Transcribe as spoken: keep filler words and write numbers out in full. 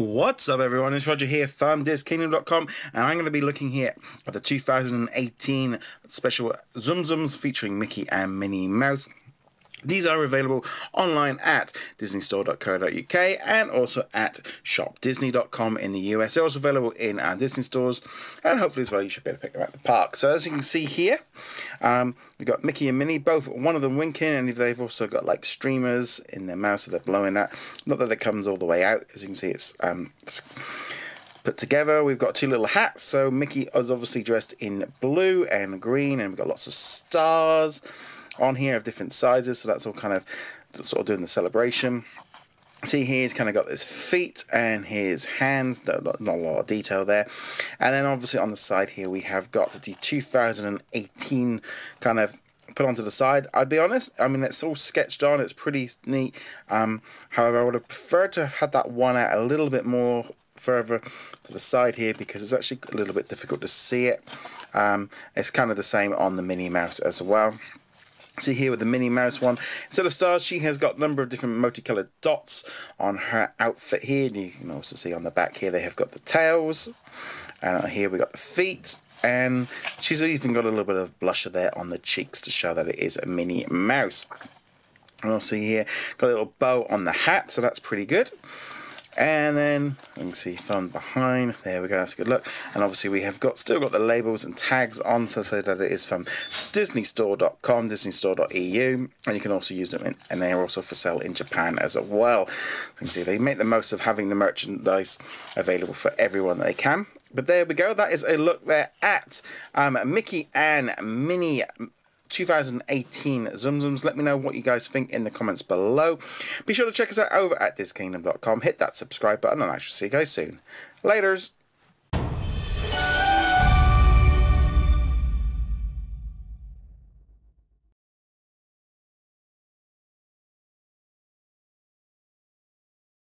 What's up everyone, it's Roger here from Dis Kingdom dot com and I'm going to be looking here at the two thousand eighteen special Tsum Tsums featuring Mickey and Minnie Mouse. These are available online at Disney Store dot co dot U K and also at shop disney dot com in the U S. They're also available in our Disney stores, and hopefully as well you should be able to pick them at the park. So as you can see here, um, we've got Mickey and Minnie, both one of them winking, and they've also got like streamers in their mouth, so they're blowing that. Not that it comes all the way out, as you can see it's... Um, it's put together. We've got two little hats, so Mickey is obviously dressed in blue and green, and we've got lots of stars on here of different sizes, so that's all kind of sort of doing the celebration. See here, he's kind of got his feet and his hands, not, not a lot of detail there. And then obviously on the side here we have got the two thousand eighteen kind of put onto the side. I'd be honest, I mean it's all sketched on, it's pretty neat. Um, however, I would have preferred to have had that one out a little bit more further to the side here, because it's actually a little bit difficult to see it. Um, it's kind of the same on the Minnie Mouse as well. See here with the Minnie Mouse one, instead of stars she has got a number of different multicolored dots on her outfit here, and you can also see on the back here they have got the tails, and here we got the feet, and she's even got a little bit of blusher there on the cheeks to show that it is a Minnie Mouse. And also here got a little bow on the hat, so that's pretty good. And then you can see from behind, there we go, that's a good look. And obviously we have got still got the labels and tags on, so say that it is from Disney Store dot com, Disney Store dot E U, and you can also use them in, and they are also for sale in Japan as well. So you can see they make the most of having the merchandise available for everyone that they can. But there we go, that is a look there at um, Mickey and Minnie two thousand eighteen Tsum Tsums. Let me know what you guys think in the comments below. Be sure to check us out over at Dis Kingdom dot com. Hit that subscribe button and I shall see you guys soon. Laters.